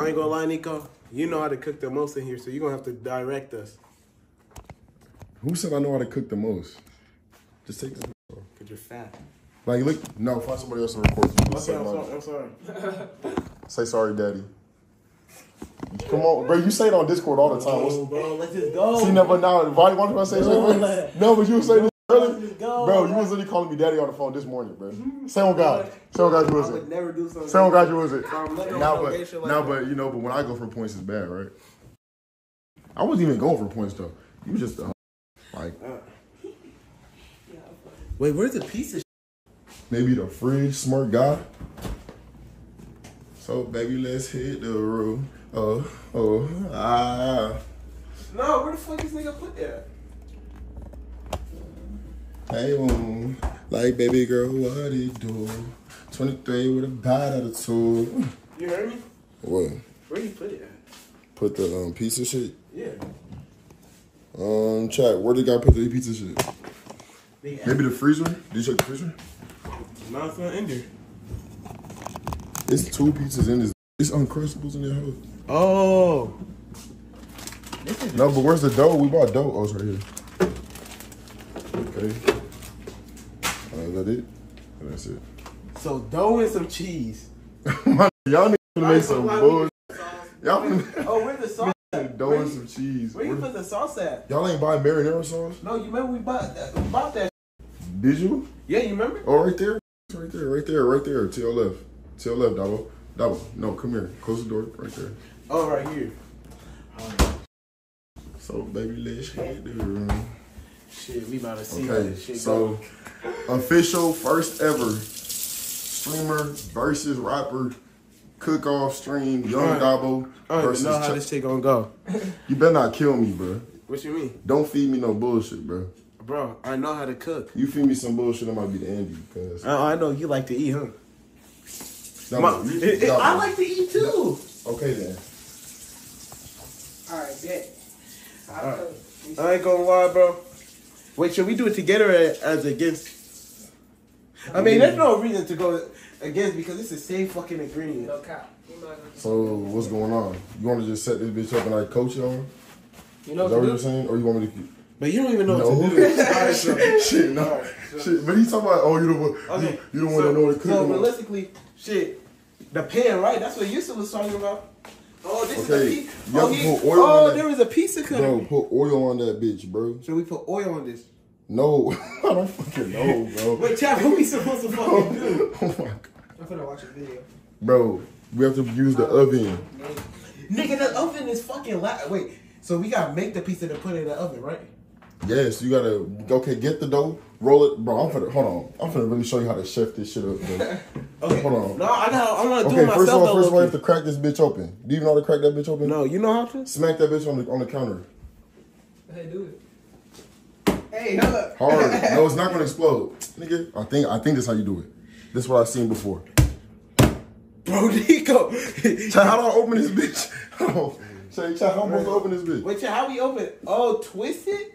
I ain't gonna lie, Nico. You know how to cook the most in here, so you're gonna have to direct us. Who said I know how to cook the most? Just take this off. Because you're fat. Like, look, no, find somebody else to record for you. Okay, I'm sorry. Say sorry, daddy. Come on, bro. You say it on Discord all the time. No, bro, let's just go. See, never now. Why do I say something? No, but you were saying this earlier. Bro, you was literally calling me daddy on the phone this morning, bro. Say on God. Say on God, you was it. I would never do something. Say on God, you was it. Now, but you know, but when I go for points, it's bad, right? I wasn't even going for points, though. You just, like. Wait, where's the piece of maybe the fridge, smart guy? So, baby, let's hit the room. No, where the fuck this nigga put that? Hey, like, baby girl, what it do? 23 with a bite out of 2. You heard me? What? Where you put it at? Put the piece of shit? Yeah. Chat, where did the guy put the piece of shit? Yeah. Maybe the freezer? Did you check the freezer? No, it's not in there. It's 2 pizzas in this. It's Uncrustables in their house. Oh. No, but where's the dough? We bought dough. Oh, it's right here. Okay. Is that it? That's it. So, dough and some cheese. Y'all need to make some bullshit. Oh, where's the sauce at? Dough and some cheese. Where you put the sauce at? Y'all ain't buying marinara sauce? No, you remember we bought that. Did you? Yeah, you remember? Oh, right there. Right there. To your left. To your left, Dabo. Dabo, no, come here. Close the door. Right there. Oh, right here. So, baby, let's hit the room. Shit, we about to see how this shit go. So, official first ever streamer versus rapper cook-off stream. Young Dabo versus... I don't know how this shit gonna go. You better not kill me, bro. What you mean? Don't feed me no bullshit, bro. Bro, I know how to cook. You feed me some bullshit, I might be the Andy. Cause... I know you like to eat, huh? I like to eat too. Okay then. Alright, bet. I ain't gonna lie, bro. Wait, should we do it together as against? I mean, there's no reason to go against because it's the same fucking ingredient. No cap. So what's going on? You want to just set this bitch up and I coach y'all? You know what you're saying, or you want me to? Keep... But you don't even know what to do. Right, so, shit, no. Right, so. Shit, but he's talking about you don't want to know what to cook. So realistically. Shit, the pan, right? That's what Yusuf was talking about. Oh, there was a piece of cutting. Bro, put oil on that bitch, bro. Should we put oil on this? No, I don't fucking know, bro. Wait, chat, what we supposed to fucking do? Oh my God. I'm finna watch a video. Bro, we have to use the oven. Nigga, the oven is fucking loud. Wait, so we gotta make the pizza to put in the oven, right? Yes, you gotta, okay, get the dough, roll it. Bro, hold on. I'm finna really show you how to chef this shit up, bro. Okay. Hold on. No, I'm not doing myself. First of all, I have to crack this bitch open. Do you know how to crack that bitch open? No, you know how to? Smack that bitch on the counter. Hey, do it. Hey, hold up. Hard. No, it's not gonna explode. Nigga, I think that's how you do it. This is what I've seen before. Bro, Nico. How do I open this bitch? Oh, Chad, how am I supposed to open this bitch? Wait, Chad, how we open it? Oh, twist it?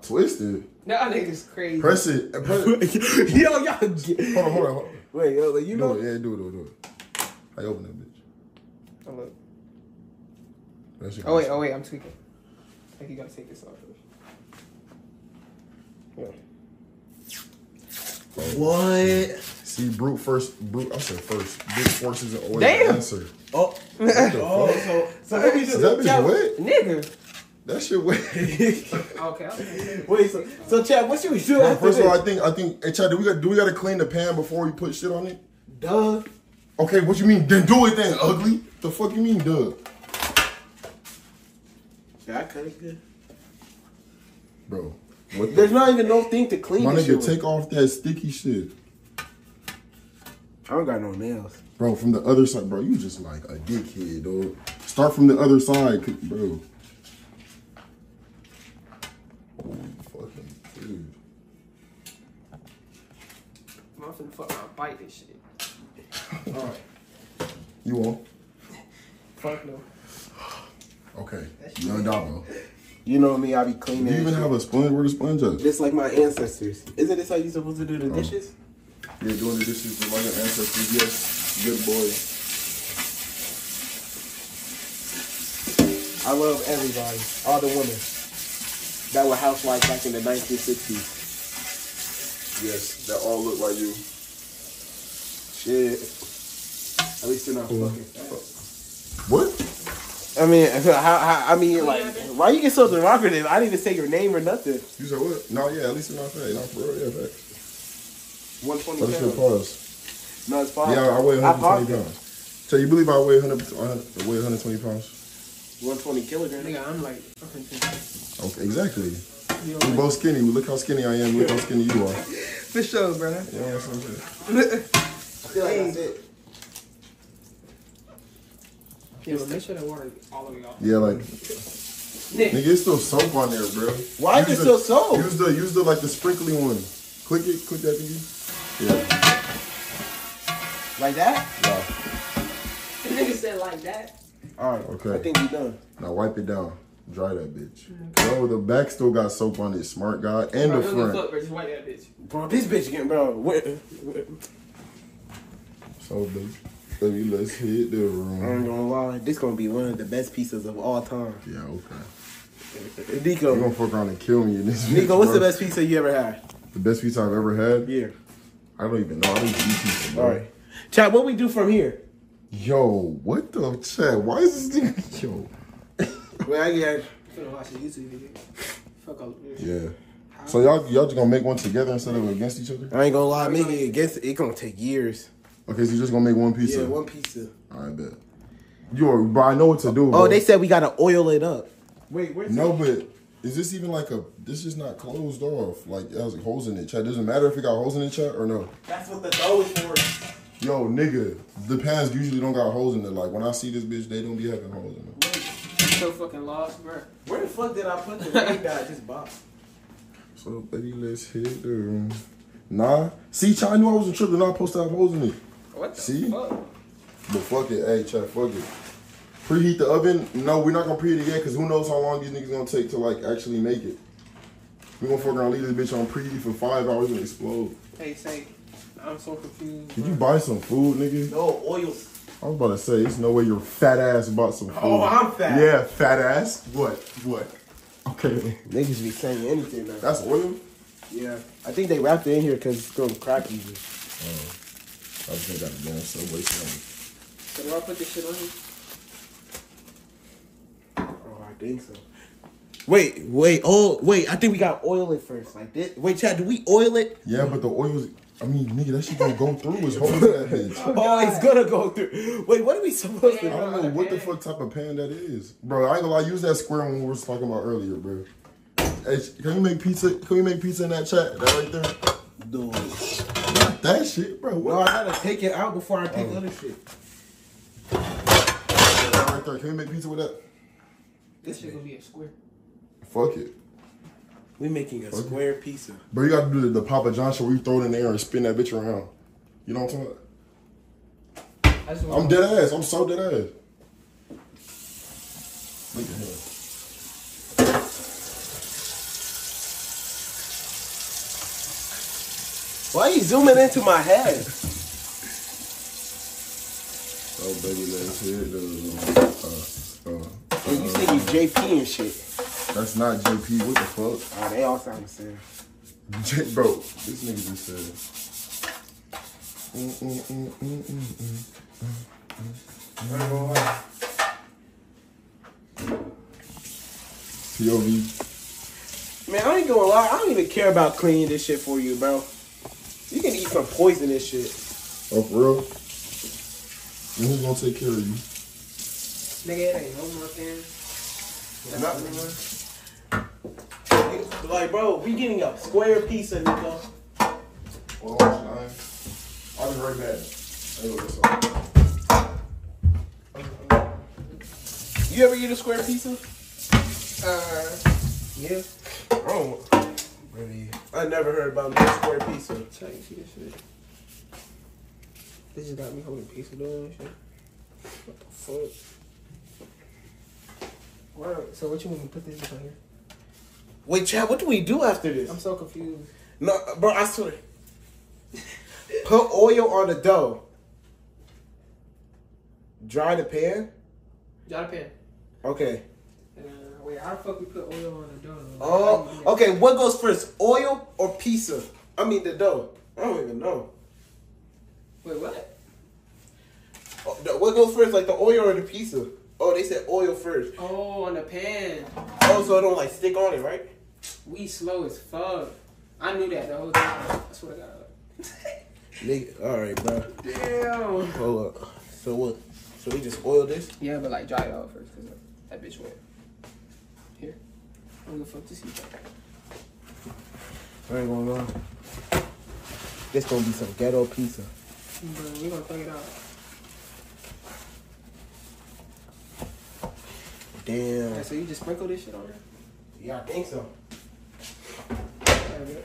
Twisted. No, nigga's crazy. Press it. Yo, y'all. Hold on. Wait, yo, like, you know. No, yeah, do it. I open that bitch. Hold up. Oh wait, I'm tweaking. Like you gotta take this off first. Yeah. What? See, brute force isn't always the answer. Oh. What the fuck? So let me just. Is that bitch wet? Nigga. That shit wet. Okay. Wait, so Chad, what should we do? First of all, I think. Hey, Chad, do we gotta clean the pan before we put shit on it? Duh. Okay, what you mean? Then do it, then ugly. The fuck you mean, duh? Should I cut it good, bro? What there's not even no thing to clean. My nigga, take off that sticky shit. I don't got no nails, bro. From the other side, bro. You just like a dickhead, dog. Start from the other side, bro. Fuck, I'll bite this shit. Alright. You won't? Fuck no. Okay. Young Dabo. You know me, I be cleaning. Do you even have a sponge? Where the sponge at? Just like my ancestors. Isn't this how you supposed to do the dishes? Yeah, doing the dishes with my ancestors. Yes. Good boy. I love everybody, all the women that were housewives back in the 1960s. Yes, that all look like you. Shit. At least they're not fucking fat. What? I mean, like, why you get so demonstrative? I didn't even say your name or nothing. You said what? No, yeah, at least they're not fat. Not for real, yeah, fat. 120 pounds. Pause. No, it's fine. Yeah, I weigh 120 pounds. So you believe I weigh 120 pounds? 120 kilograms. Nigga, I'm like fucking 10. Okay, exactly. We're both skinny. Look how skinny I am. Look how skinny you are. For sure, brother. Yeah, that's what I'm saying. I feel like that's it. Yeah, but make sure that water is all the way off. Yeah, like... Nigga, it's still soap on there, bro. Why is it still soap? Use the, like, the sprinkly one. Click it. Click that thing. Yeah. Like that? Yeah. The nigga said like that. Alright, okay. I think we done. Now wipe it down. Dry that bitch. Bro, the back still got soap on it, smart guy. And bro, the front. Just wipe that bitch. Bro, this bitch getting, bro. So, bitch. Let's hit the room. I ain't gonna lie. This gonna be one of the best pizzas of all time. Yeah, okay. Nico. You're gonna fuck around and kill me in this Nico, bitch, what's the best pizza you ever had? The best pizza I've ever had? Yeah. I don't even know. I don't eat pizza, bro. Alright. Chad, what we do from here? Yo, what the chat? Why is this nigga? Yo. Well, I get finna watch the YouTube video. Fuck up. Yeah. So y'all just gonna make one together instead of against each other? I ain't gonna lie, making it against it gonna take years. Okay, so you're just gonna make one pizza? Yeah, one pizza. Alright, bet. Bro, I know what to do. Bro. Oh, they said we gotta oil it up. Wait, where's that? No, but is this even like a? This is not closed off. Like it has like holes in it. Chat, doesn't matter if it got holes in it, chat or no. That's what the dough is for. Yo, nigga, the pans usually don't got holes in it. Like, when I see this bitch, they don't be having holes in it. I'm so fucking lost, bro. Where the fuck did I put the ring that I just bought? So, baby, let's hit the room. Nah. See, Chad, I knew I was a trip and not supposed to have holes in it. What the fuck? But fuck it. Hey, Chad, fuck it. Preheat the oven. No, we're not going to preheat it yet because who knows how long these niggas going to take to, like, actually make it. We're going to fuck around and leave this bitch on preheat for 5 hours and explode. Hey, say. I'm so confused. Did you buy some food, nigga? No, oils. I was about to say, there's no way your fat ass bought some food. Oh, I'm fat. Yeah, fat ass. What? Okay. Niggas be saying anything, man. That's oil? Yeah. I think they wrapped it in here because it's going to crack easy. Oh. I just think that's damn Subway sandwich. So do I put this shit on here? Oh, I think so. Wait. I think we got to oil it first. Like this. Wait, Chad, do we oil it? Yeah, but the oil's... I mean, nigga, that shit gonna go through his whole head. Oh, it's gonna go through. Wait, what are we supposed to do? I don't know what the fuck type of pan that is. Bro, I ain't gonna lie, use that square one we were talking about earlier, bro. Hey, can we make pizza in that chat? That right there? Dude. Not that shit, bro. What? No, I gotta take it out before I take other shit. That right there, can we make pizza with that? This shit gonna be a square. Fuck it. We're making a square pizza. Bro, you gotta do the Papa John show where you throw it in there and spin that bitch around. You know what I'm talking about? I'm dead ass. I'm so dead ass. Look at him. Why are you zooming into my head? Oh, baby, let's hear it. You say you JP and shit. That's not JP. What the fuck? Oh, they all sound the same. Bro, this nigga just said. POV. Man, I ain't gonna lie. I don't even care about cleaning this shit for you, bro. You can eat some poisonous shit. Oh, for real? Who's gonna take care of you? Nigga, it ain't no more pants. It's not no more. Like, bro, we getting a square pizza, nigga. Hold on, I'll be right back. You ever eat a square pizza? Yeah. Oh, really? I never heard about a square pizza. Check this shit. This just got me holding pizza dough and shit. What the fuck? What? So what you want me to put this on here? Wait, Chad, what do we do after this? I'm so confused. No, bro, I swear. Put oil on the dough. Dry the pan? Okay. Wait, how the fuck we put oil on the dough? Oh, okay. What goes first, oil or pizza? I mean the dough. I don't even know. Wait, what? What goes first, like the oil or the pizza? Oh, they said oil first. Oh, on the pan. Oh, so it don't like stick on it, right? We slow as fuck. I knew that the whole time. I swear to God. Nigga, all right, bro. Damn. Hold up. So what? So we just oil this? Yeah, but like dry it out first, cause that bitch wet. Here, I'm gonna fuck this heat up. I ain't gonna lie. This gonna be some ghetto pizza. Bro, we gonna fuck it out. Damn. Right, so you just sprinkle this shit on there? Yeah, I think so. Right,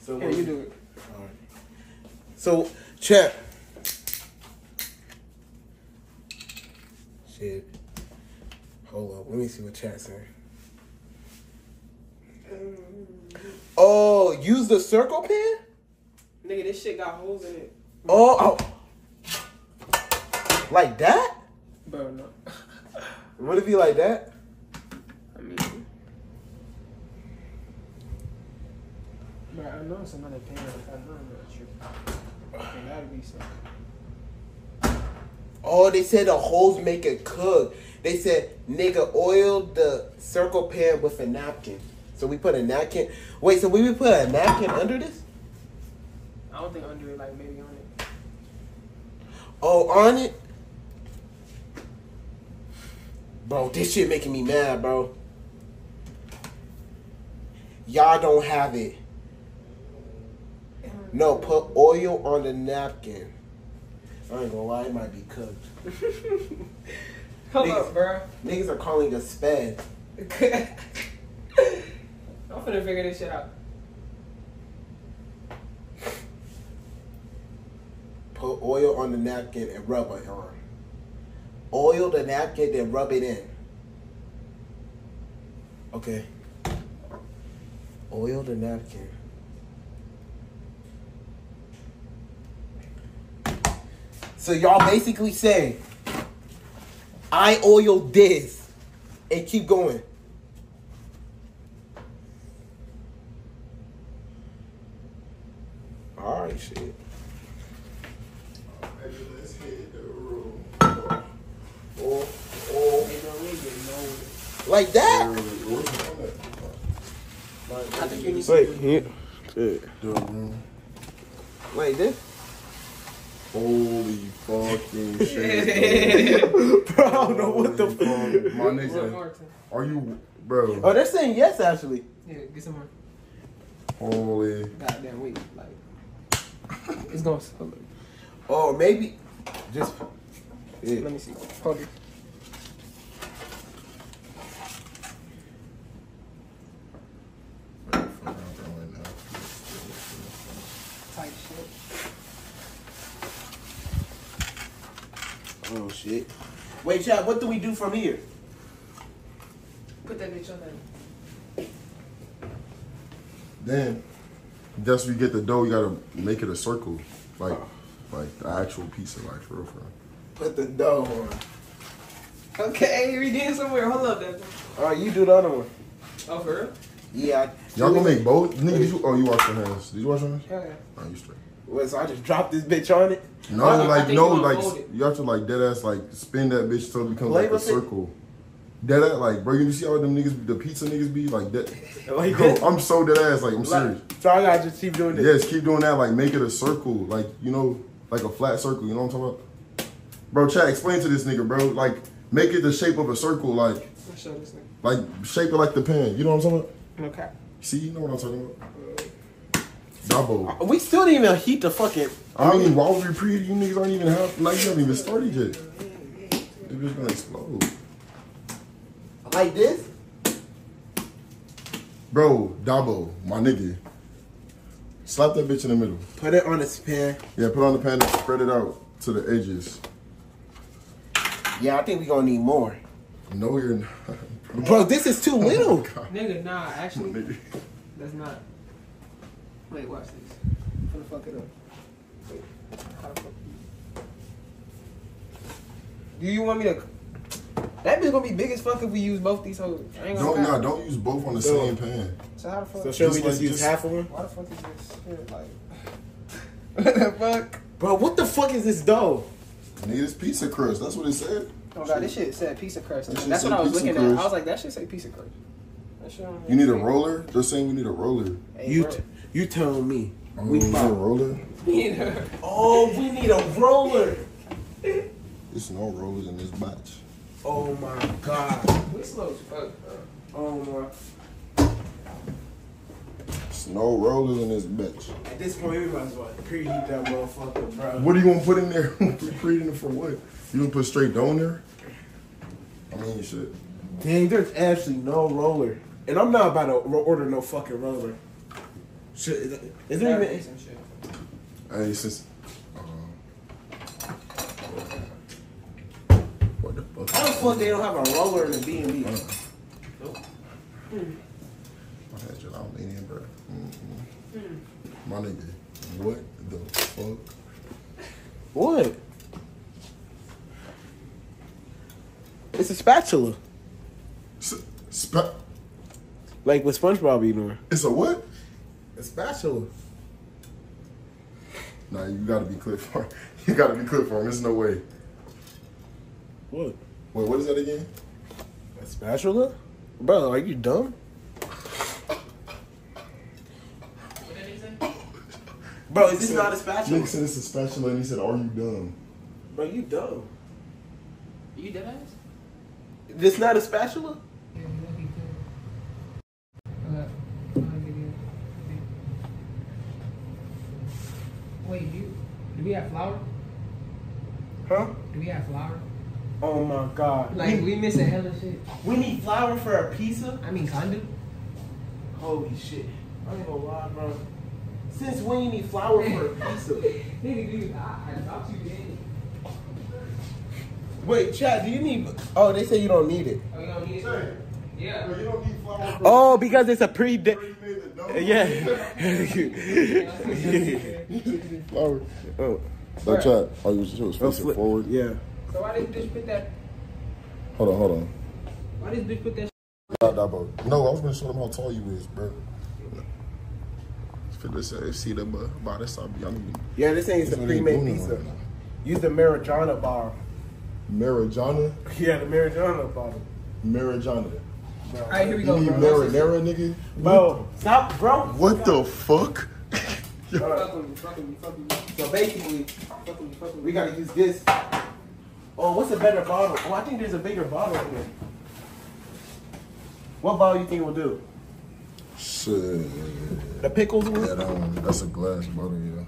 so here, you do it. All right. So, check. Shit. Hold up. Let me see what chat saying. Oh, use the circle pen? Nigga, this shit got holes in it. Oh. Oh. Like that? Bro, no. Would it be like that? I mean. Bro, I know it's another pen. I know it's true. Okay, that'd be something. Oh, they said the holes make it cook. They said, nigga, oil the circle pan with a napkin. So we put a napkin. Wait, so we put a napkin under this? I don't think under it, like maybe on it. Oh, on it? Bro, this shit making me mad, bro. Y'all don't have it. No, put oil on the napkin. I ain't gonna lie, it might be cooked. Come niggas, up, bro. Niggas are calling us sped. I'm finna figure this shit out. Put oil on the napkin and rub it on. Oil the napkin, then rub it in. Okay. Oil the napkin. So y'all basically say, I oil this and keep going. All right, shit. Maybe let's hit the room. Oh. Like that? I think you need to hit the room. Like this? Holy fucking shit, bro. Bro, I don't know what the fuck. My nigga, are you, bro? Oh, they're saying yes, actually. Yeah, get some more. Holy. Goddamn, wait. Like, it's going to slow. Oh, maybe. Just. Yeah. Let me see. Hold it. Tight shit. Oh shit. Wait, Chad, what do we do from here? Put that bitch on there. Then, just you get the dough, you gotta make it a circle. Like the actual pizza, like for real. Put the dough on. Okay, we did somewhere. Hold up, then. Alright, you do the other one. Oh, for real? Yeah. Y'all gonna make both? Nigga, you wash your hands. Did you wash your hands? Yeah. Alright, you straight. What, so I just drop this bitch on it? No, you have to like dead ass like spin that bitch till it becomes like a circle. Dead ass like, bro, you see how them niggas, the pizza niggas be like that? Like bro, I'm so dead ass, like I'm serious. So I gotta just keep doing this. Yes, keep doing that, like make it a circle, like you know, like a flat circle, you know what I'm talking about? Bro, Chad, explain to this nigga, bro, like make it the shape of a circle, like I'll show this nigga. Like shape it like the pen, you know what I'm talking about? Okay. See, you know what I'm talking about. Double. We still didn't even heat the fucking. I mean, why would we preheat? You niggas aren't even half. Like, you haven't even started yet. This bitch gonna explode. Like this? Bro, Dabo, my nigga. Slap that bitch in the middle. Put it on the pan. Yeah, put it on the pan and spread it out to the edges. Yeah, I think we gonna need more. No, you're not. Bro, this is too little. Nigga, nah, actually. Nigga. That's not. Wait, watch this. I'm gonna fuck it up. Wait, how the fuck do you want me to? That bitch gonna be big as fuck if we use both these hoes. Don't use both on the same pan. So how the fuck? So should we just use half of them? Why the fuck is this shit like? What the fuck? Bro, what the fuck is this dough? Nigga, this pizza crust. That's what it said. Oh god, this shit said pizza crust. That's what I was looking at. I was like, that shit say pizza crust. You need a roller? They're saying we need a roller. Hey, you telling me we need a roller? We need a roller. There's no rollers in this batch. Oh my god. We slow as fuck, bro. Oh my. There's no rollers in this bitch. At this point, everybody's about to preheat that motherfucker, bro. What are you gonna put in there? Preheating it for what? You gonna put straight dough in there? I mean, shit. Dang, there's actually no roller. And I'm not about to order no fucking roller. Shit, is there even... Hey, since... What the fuck? How the fuck they don't have a roller in the B&B? Nope. I had your own lady in, bro. My nigga, what the fuck? What? It's a spatula. Like with SpongeBob be doing. It's a what? A spatula. Nah, you gotta be clipped for him. You gotta be clipped for him. There's no way. What? Wait, what is that again? A spatula? Bro, are you dumb? What did he say? Bro, is this not a spatula? Nick said it's a spatula and he said, are you dumb? Bro, you dumb. Are you deadass? This not a spatula? Wait, do we have flour? Huh? Do we have flour? Oh my god. Like, we missing hella shit. We need flour for our pizza? I mean, condiment. Holy shit. I ain't gonna lie, bro. Since when you need flour for a pizza? Nigga, dude, I thought you did. Wait, Chad, do you need... Oh, they say you don't need it. Oh, you don't need it? Yeah. Bro, you don't need flour for... Oh, because it's a flour. Oh. So Chad, are you supposed to face it forward? Yeah. So why did this bitch put that... Hold on. Why did this bitch put that... No, I was gonna show them how tall you is, bro. See them by this time, young. Yeah, this ain't the pre-made pizza. Use the marijuana bar. Marijuana? Yeah, the marijuana bottle. Marijuana. All right, here we go, bro. Marinara, nigga? Bro, stop, bro. What the fuck? So basically, we gotta use this. Oh, what's a better bottle? Oh, I think there's a bigger bottle here. What bottle you think will do? Shit. The pickles one? Yeah, that one. That's a glass bottle, yeah.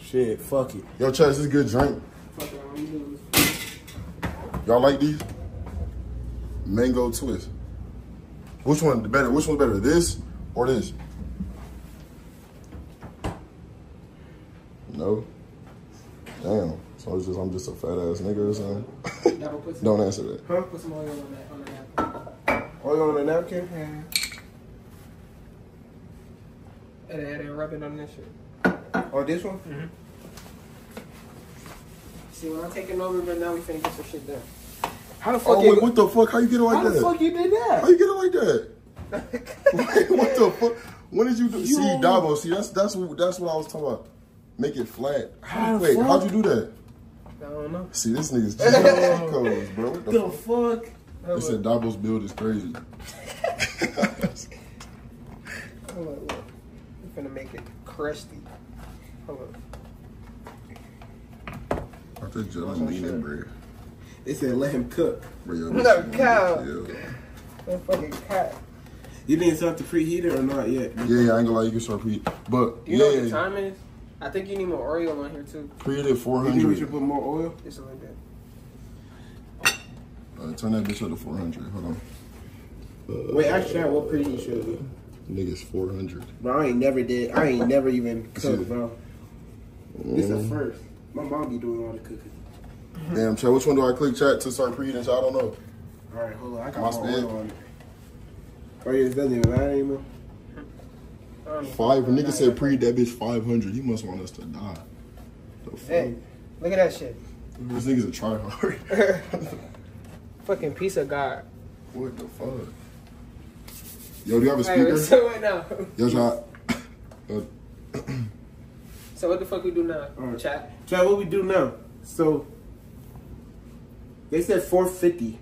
Shit, fuck it. Yo, Chaz, this is a good drink. Fuck it, I don't do this. Y'all like these? Mango twist. Which one better? Which one's better? This or this? No. Damn. So it's just I'm just a fat ass nigga or something. Don't answer that. Huh? Put some oil on the napkin. Oil on the napkin? Yeah. And then rub it on this shit. Oh, this one? Mm-hmm. See, when I'm taking over right now, we finna get some shit done. How the fuck? Oh, wait, what the fuck? How you get it like that? How the fuck you did that? How you get it like that? Wait, what the fuck? When did you do? See, Dabo. See, that's what I was talking about. Make it flat. Wait, how'd you do that? I don't know. See, this nigga's codes, bro. What the fuck? They said Dabo's build is crazy. Hold on, look. We're finna make it crusty. Hold on. I think Joe leaning bread. They said let him cook. No, cow. That fucking cat. You didn't start to preheat it or not yet? Yeah, I ain't gonna lie, you can start preheat. But you know what the time is? I think you need more oil on here too. Preheat it 400. You think we should put more oil? Just like that. Turn that bitch up to 400. Hold on. Wait, actually, what preheat should be? Niggas 400. Bro, I ain't never even cooked, bro. This is the first. My mom be doing all the cooking. Damn, Chad, which one do I click, Chat, to start preheating? So I don't know. All right, hold on. I got my oil on it. Oh, yeah, it doesn't even matter anymore. Five. Nigga said preheat that bitch 500. You must want us to die. Hey, look at that shit. This nigga's a tryhard. fucking piece of God. What the fuck? Yo, do you have a speaker? So right now. Yo, shot. So what the fuck we do now, chat? Chat, what we do now? So they said 450.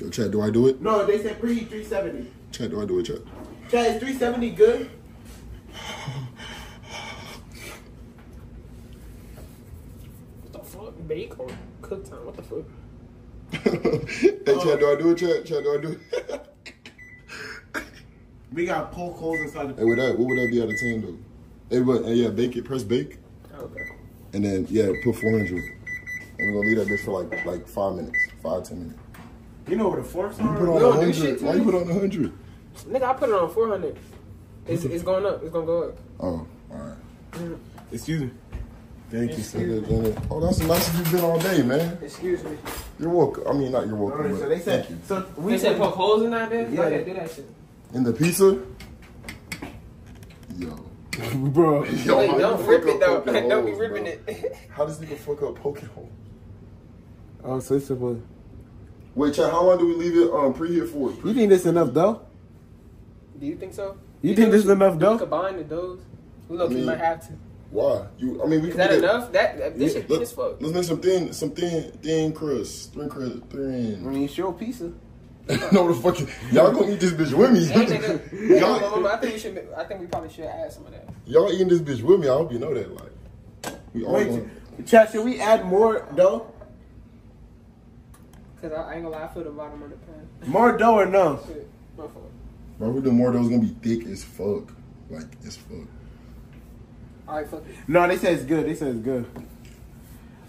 Yo, chat, do I do it? No, they said preheat 370. Chat, do I do it, chat? Chat, is 370 good? What the fuck? Bake or cook time? What the fuck? Hey, chat, do I do it, chat? Chat, do I do it? We got poke holes inside the... Hey, with that, what would that be out of 10, though? Hey, but, yeah, bake it. Press bake. Okay. And then, yeah, put 400. And we're going to leave that bitch for, like 5 minutes. 5, 10 minutes. You know where the forks are? You put on 100. Why you put on 100? Nigga, I put it on 400. It's going up. It's going to go up. Oh, all right. Excuse me. Thank you, sir. Oh, that's the nicest you've been all day, man. Excuse me. You're welcome. I mean, not you're welcome. All right, so they said, thank you. So we said poke holes in that bitch? Yeah. Okay, do that shit. In the pizza? Yo. Bro. Yo, wait, don't rip it though. Don't be ripping it. How does nigga fuck up poking hole? Oh, so it's supposed... Wait, chat, how long do we leave it preheat for? You think this enough though? Do you think so? You think this is enough though? We combine the doughs. We look, we might have to. Why? You, I mean, we is that enough? That this shit thin as fuck. Let's make some thin crust. Thin. I mean, it's your pizza. No, the fucking y'all gonna eat this bitch with me. Hey, nigga. I think we probably should add some of that. Y'all eating this bitch with me? I hope you know that. Like, we all. Wait, chat, should we add more dough? Cause I ain't gonna lie, I feel the bottom of the pan. More dough or no? Shit, my fault. Bro, we do more dough's gonna be thick as fuck, like as fuck. All right, fuck it. No, they said it's good. They said it's good.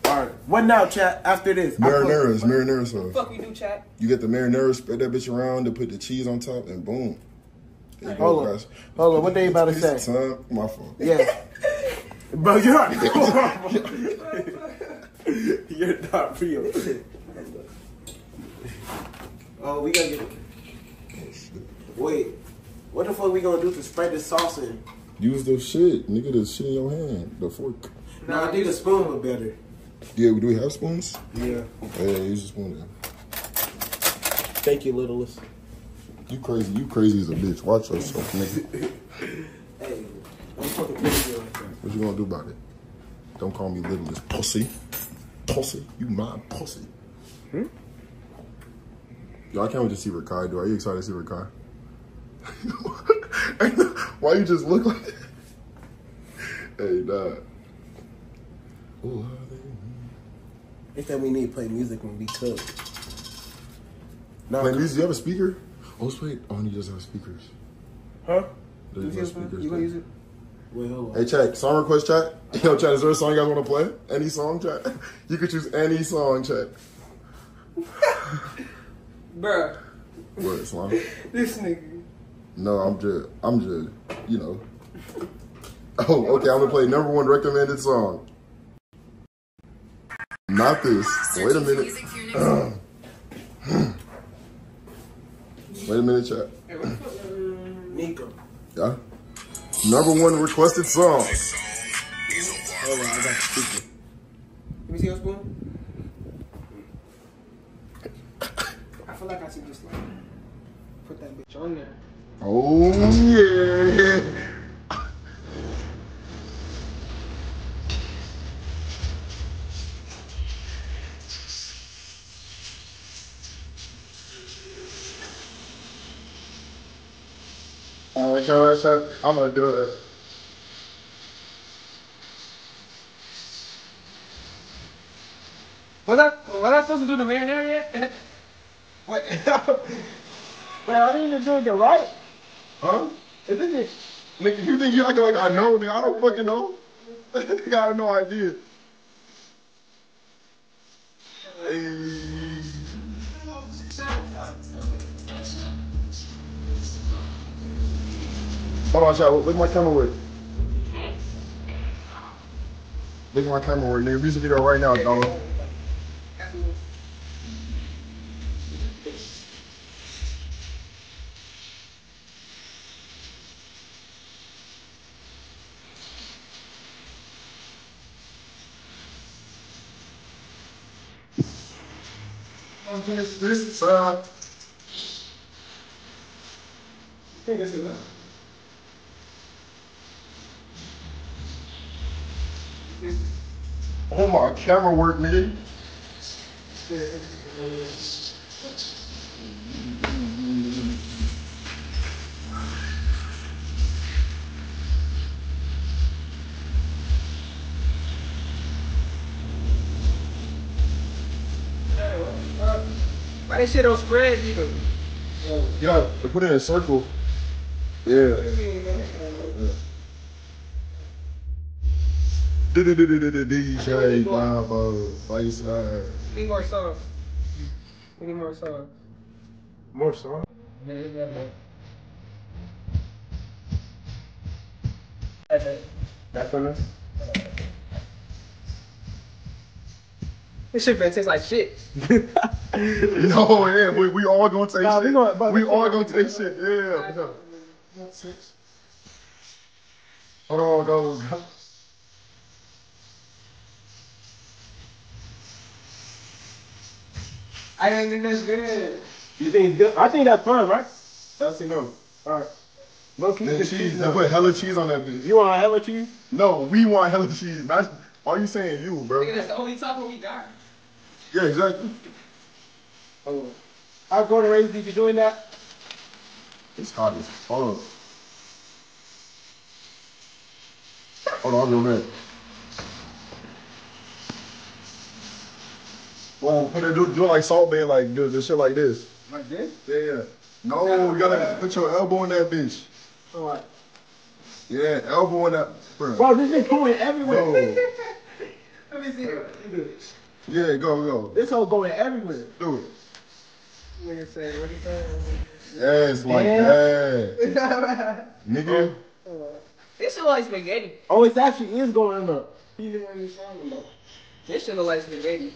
All right, what now, chat? After this, marinara sauce. Fuck, we do, chat. You get the marinara, spread that bitch around, and put the cheese on top, and boom. Right. Hold on. What they about to say? Time. My fault. Yeah, bro, you're not. You're not real. Oh, we gotta get. Wait, what the fuck we gonna do to spread this sauce in? Use the shit, nigga. The shit in your hand, the fork. Nah, I think the spoon would be better. Yeah, do we have spoons? Yeah. Yeah, use a spoon then. Thank you, littlest. You crazy as a bitch. Watch yourself, nigga. Hey, I'm fucking crazy like that. What you gonna do about it? Don't call me littlest, pussy. Pussy, you my pussy. Hmm? Yo, I can't wait to see Rakai, dude. Are you excited to see Rakai? Why you just look like that? Hey, nah. Ooh, it's that we need to play music when we cook. Nah, play music? You have a speaker? Oh, let's play. Oh, he doesn't have speakers. Huh? Doesn't have speakers. You gonna use it? Wait, hold on. Hey, chat. Song request, chat. Yo, chat. Is there a song you guys want to play? Any song, chat? You could choose any song, chat. Bruh. What, slime? This nigga. No, I'm just, you know. Oh, okay. I'm gonna play #1 recommended song. Not this. Wait a minute. Wait a minute, chat. Nico. Yeah. #1 requested song. Hold on, I got the speaker. Let me see your spoon. I feel like I should just like put that bitch on there. Oh yeah. I'm gonna do it. Was I supposed to do the marinara yet? Wait, wait, I didn't even do it right. Huh? Is this it? Nigga, you think you acting like I know, nigga? I don't fucking know. I got no idea. Hey. Hold on, chat. Look my camera with. Look at my camera with, nigga. Music video right now, dog. You think this is that? Oh my, camera work, nigga. Why they shit don't spread, nigga? Yeah, they put it in a circle. Yeah. DJ Youngdabo, FaceTime. Need more songs. We need more songs. More songs? Yeah, it's that one. That for us? This shit been taste like shit. No, yeah, we all gonna taste shit. We all gonna taste shit, yeah. Hold on, go. I don't think that's good. You think it's good? I think that's fun, right? That's enough. All right. Look, keep the cheese. They put hella cheese on that bitch. You want hella cheese? No, we want hella cheese. That's, all you saying you, bro. Nigga, that's the only taco we got. Yeah, exactly. Oh, I'm going to raise if you're doing that. It's hot as fuck. Hold on, I'm doing that. Well, put it, do it like Salt Bae, like do this shit like this. Like this? Yeah. No, you gotta put your elbow in that bitch. Alright. Yeah, elbow in that. Bro, this is going everywhere. No. Let me see it. Yeah, go. This hoe going everywhere. Do it. Nigga say, what you saying? Yes, like that. Nigga. This shit like spaghetti. Oh, it actually is going up. You didn't understand it though. This shit look like spaghetti.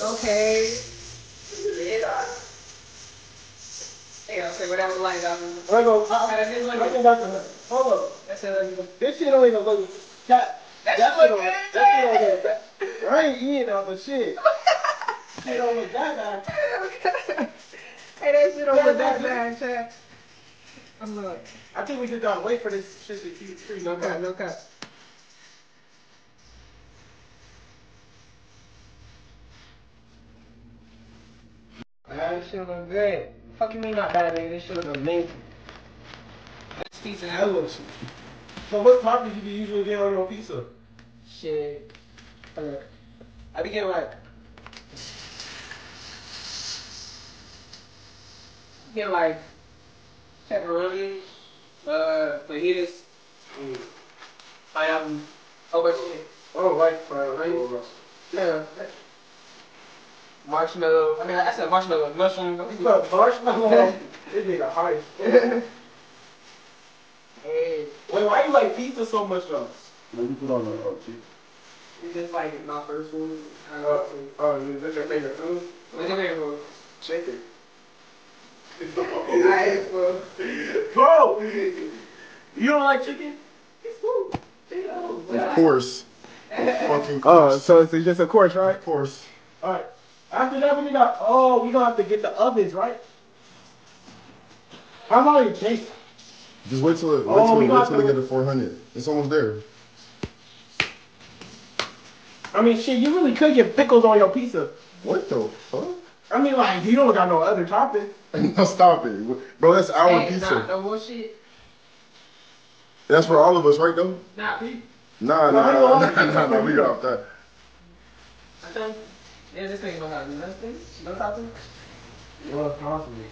Okay. Yeah. Hey, I'll say whatever light on. Let go. Hold up. That's it. This shit don't even look. That shit don't look. I ain't eating all the shit. Shit don't look that bad. Hey, that shit don't look that bad, chat. Look. I think we just gotta wait for this shit to keep free. No cut. No cut. This shit look good. Fuck you mean not bad, baby? This shit look amazing. That's pizza. That looks good. So what toppings do you usually get on your pizza? Shit. I be getting like... pepperoni, fajitas, pineapple, over shit. I don't like pineapple. Yeah. Marshmallow. I mean, I said marshmallow. Mushroom. You put marshmallow? This nigga hot as fuck. Hey. Wait, why you like pizza so much though? Let me put on the cheese. It's just like my first food. That's your favorite food? What's your favorite food? Chicken. Bro! You don't like chicken? It's food. Of course. Fucking course. So it's just a course, right? Of course. Alright. After that, we got, we gonna have to get the ovens, right? How long it takes? Just wait till they get to 400. It's almost there. I mean, shit, you really could get pickles on your pizza. What the fuck? I mean, like, you don't got no other topping. No, stop it. Bro, that's our pizza. Nah, no bullshit. That's for all of us, right, though? Nah, Pete. Nah, we got off that. Okay. Yeah, this thing don't have nothing. No topping? Well, possibly.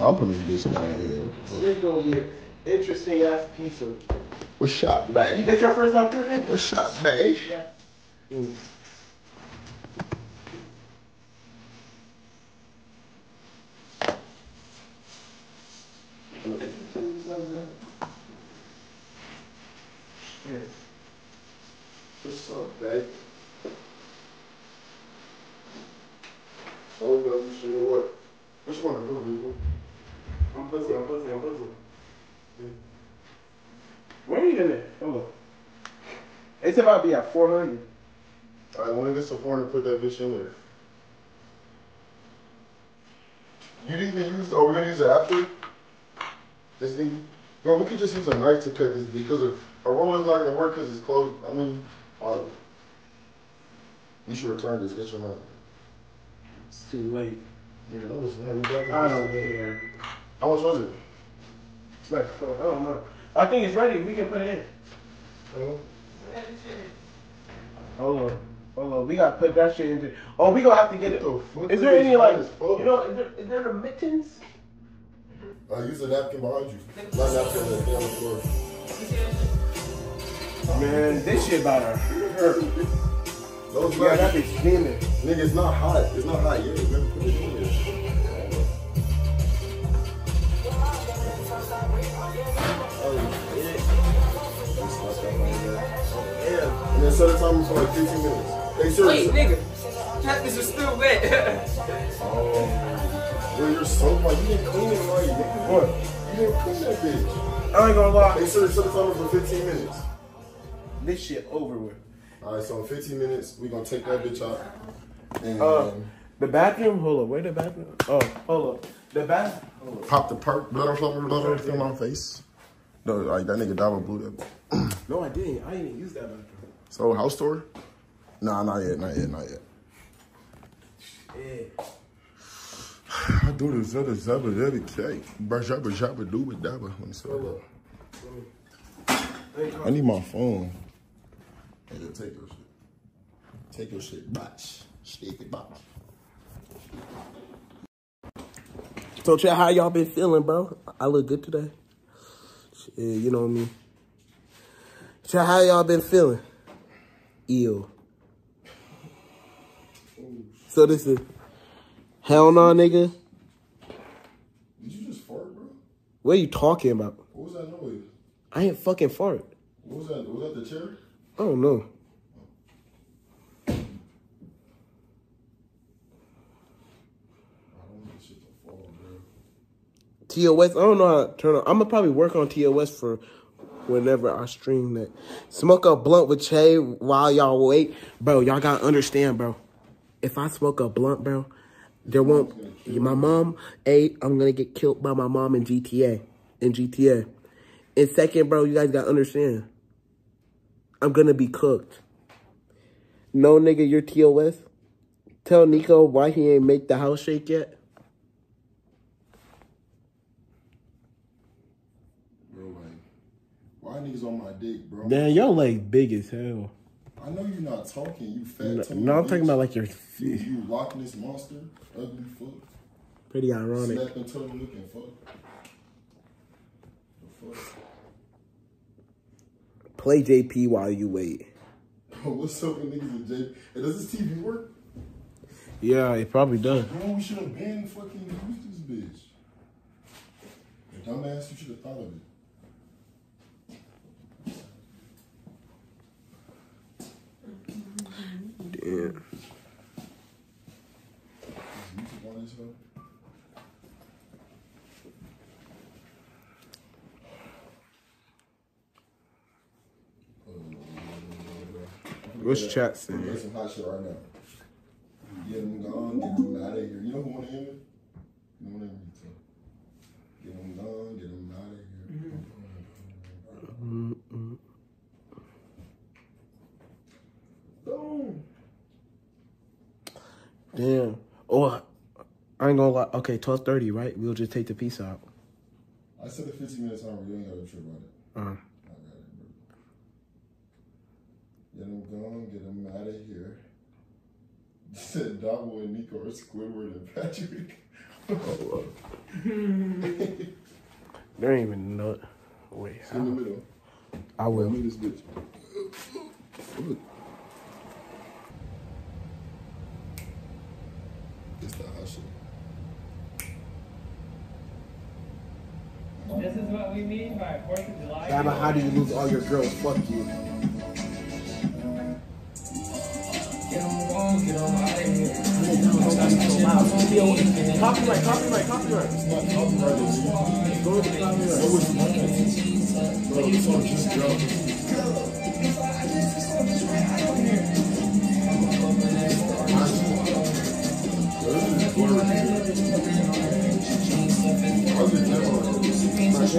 I'm gonna do something out here. This is gonna be an interesting ass pizza. What's up, man? You did your first time cooking? What's up, man? Yeah. Yes. It's all right. Oh, well, you see what? Which one of you? I'm puzzled. Where are you in there? Hold on. It's about to be at 400. Alright, when it gets to 400, put that bitch in there. You didn't even use, we're gonna use it after? This thing? No, we could just use a knife to cut this because a roller's not gonna work because it's closed. I mean, you should return this, get your money. It's too late. You know, it's I don't care. How much was it? Like, I don't know. I think it's ready. We can put it in. Hold on. We gotta put that shit into. Oh, we gonna have to get it. Is there any like, you know, is there the mittens? Use a napkin behind you. My napkin is down the floor. Man, this shit about to hurt. Those yeah, that be steaming. Nigga, it's not hot. It's not hot yet. Never put it in here. Yeah. And then set the timer for like 15 minutes. Make sure. Wait, nigga. Napkins are still wet. Bro, you're soaked. Like, you didn't clean it right. What? You didn't clean that bitch. I ain't gonna lie. Make sure you set the timer for 15 minutes. This shit over with. Alright, so in 15 minutes, we're gonna take that bitch out. And the bathroom? Hold up, where the bathroom? Oh, hold up. The bathroom? Pop the perk, blood on my face. No, like that nigga Dabo blew that. No, I didn't. I didn't use that bathroom. So, house tour? Nah, not yet. Shit. I do the zubba, jabba, do with Dabo. Let me see. Hold up. I need my phone. Hey, yo, take your shit. Take your shit, botch. Shake it, botch. So, chat, how y'all been feeling, bro? I look good today. Yeah, you know what I mean? Chat, how y'all been feeling? Ill. So, this is... Hell no, nigga. Did you just fart, bro? What are you talking about? What was that noise? I ain't fucking fart. What was that? Was that the chair? I don't know. I don't want this shit to fall, bro. TOS, I don't know how to turn on. I'm gonna probably work on TOS for whenever I stream that. Smoke a blunt with Che while y'all wait. Bro, y'all gotta understand, bro. If I smoke a blunt, bro, there won't. My mom, A, I'm gonna get killed by my mom in GTA. And second, bro, you guys gotta understand. I'm gonna be cooked. No, nigga, you're TOS. Tell Nico why he ain't make the house shake yet. Bro, like, why niggas on my dick, bro? Damn, your leg big as hell. I know you're not talking, you fat. No, I'm bitch. Talking about like your feet. You rocking this monster, ugly fuck. Pretty ironic. Snapping, turtle looking fuck. The fuck? Play JP while you wait. Bro, what's up with niggas with JP? Hey, does this TV work? Yeah, it probably does. Bro, we should have banned fucking used this bitch. If dumbass, you should have thought of it. Damn. What's chat saying? That's some hot shit right now. Get them gone, get them out of here. You know who want to hear me? You know what I mean? Get them gone, get them out of here. Damn. Oh, I ain't gonna lie. Okay, 12:30, right? We'll just take the piece out. I said the 15 minutes on. You ain't got a trip on it. Get them gone, get them out of here. You said Dabo and Nico are Squidward and Patrick. Oh, there ain't even no... Wait, in the middle. I will. This bitch. It's the hot shit. This is what we mean by 4th of July. Abba, how do you lose all your girls? Fuck you. Get on, out of here. Don't be so loud. Copyright. Go with the copyright. Go with the copyright. Bro, this song just we got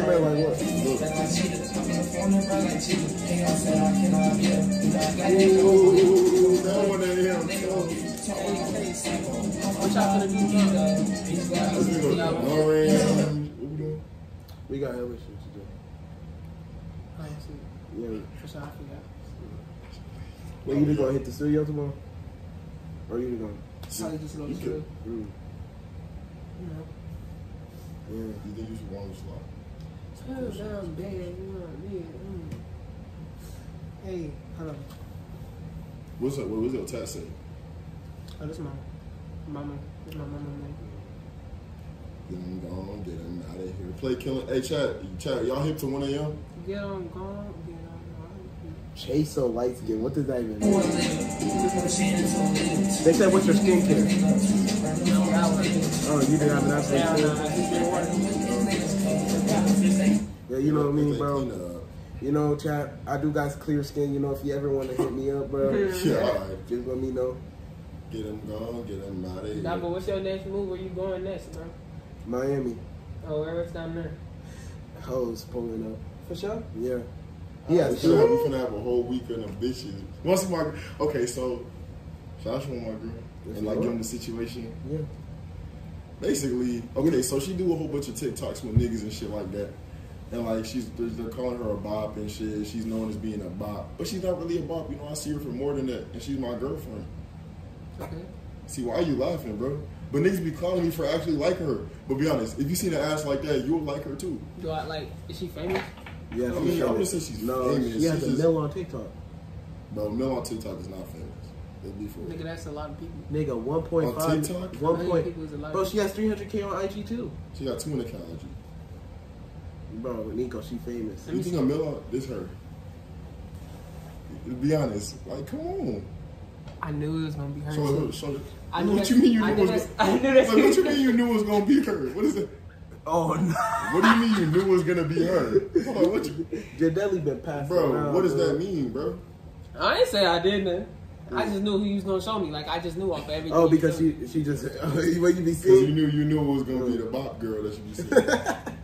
other shit to do. I see. Yeah. Wait, you just gonna hit the studio tomorrow? Or are you going? Probably just go to the studio. You know. Yeah, you think you should want to slot? Down bad, you know what I mean? Hey, hold on. What's up? What was your tat saying? Oh, this mama. This my mama name. Then I'm gone, get him out of here. Play killing. Hey, chat, y'all hip to 1 a.m.? Get on, gone, get on. Chase or light skin, what does that even mean? They said, what's your skincare? Oh, you didn't have an accent. Yeah, you know what I mean, bro? You know, chat, I do guys clear skin. You know, if you ever want to hit me up, bro, just let me know. Get him gone, get him out of here. Nah, but what's your next move? Where you going next, bro? Miami. Oh, where's down there? Hoes pulling up. For sure? Yeah. Yeah, sure. We finna have a whole weekend of bitches. Once my okay, so Josh want my girl and like give him the situation. Yeah. Basically, okay, so she do a whole bunch of TikToks with niggas and shit like that, and like they're calling her a bop and shit. She's known as being a bop, but she's not really a bop. You know, I see her for more than that, and she's my girlfriend. Okay. See, why are you laughing, bro? But niggas be calling me for actually liking her. But be honest, if you seen an ass like that, you would like her too. Do I like? Is she famous? Yeah, I mean, I wouldn't say she's famous. She has a mill on TikTok. Bro, mill on TikTok is not famous. Let's be for real. Nigga, that's a lot of people. Nigga, 1.5. On TikTok? 1.5. Bro, she has 300K on IG, too. She got 200K on IG. Bro, Nico, she famous. You think a mill on this her? To be honest, like, come on. I knew it was going to be her. So what you mean you knew was going to be her? What you mean you knew was going to be her? What is it? Oh no! What do you mean you knew it was gonna be her? Hold on, what you? Jadelli been passed around. Bro, what does that mean, bro? I didn't say I didn't. I just knew who you was gonna show me. Like I just knew off everything. Oh, because she just what you be saying? You knew it was gonna be the bop girl that she be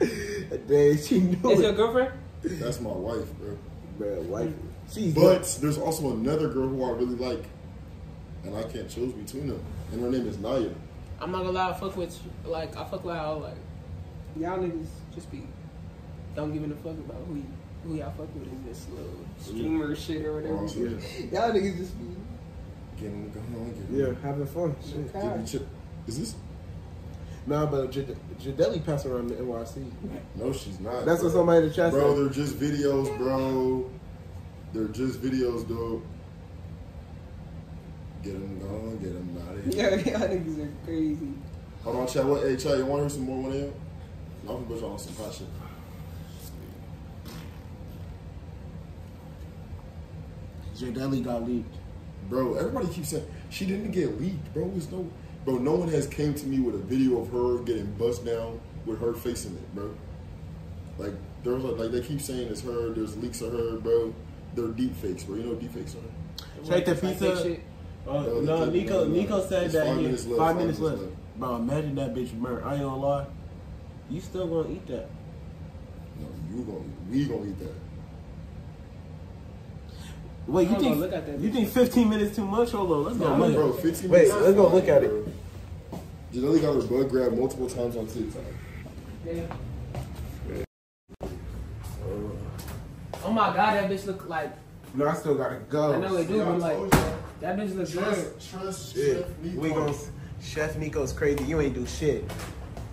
saying. Damn, she knew. Is your girlfriend? That's my wife, bro. Bro, wife. She's but good. There's also another girl who I really like, and I can't choose between them. And her name is Naya. I'm not gonna lie, I fuck with like. Y'all niggas just be don't give a fuck about who y'all fuck with in this little streamer shit or whatever. Oh, yeah. Y'all niggas just be getting going. Having fun. Shit. Is this? Nah, but Jadelli passing around the NYC. No, she's not. That's what somebody in the chat said. Bro, they're just videos, bro. They're just videos, though. Get them gone, get them out of here. Yeah, y'all niggas are crazy. Hold on, chat. What? Hey, chat, you want to hear some more 1 AM? I'm gonna go on some hot shit. Jadelli got leaked. Bro, everybody keeps saying she didn't get leaked, bro. No one has came to me with a video of her getting bust down with her face in it, bro. Like there's like they keep saying it's her, there's leaks of her, bro. They're deep fakes, bro. You know what deep fakes are. Check the pizza. No, Nico said that 5 minutes left. 5 minutes left. Bro, imagine that bitch murder. I ain't gonna lie. You still gonna eat that? No, we gonna eat that. Wait, you think? Look at that, you think 15 minutes too much? Hold on, let's go. No, bro, 15 minutes. Wait, let's go look at it. Jadelli got her butt grabbed multiple times on TikTok. Yeah. Oh my God, that bitch look like. No, I still gotta go. I know it do, but like that bitch look good. Trust Chef Nico. We gonna Chef Nico's crazy. You ain't do shit.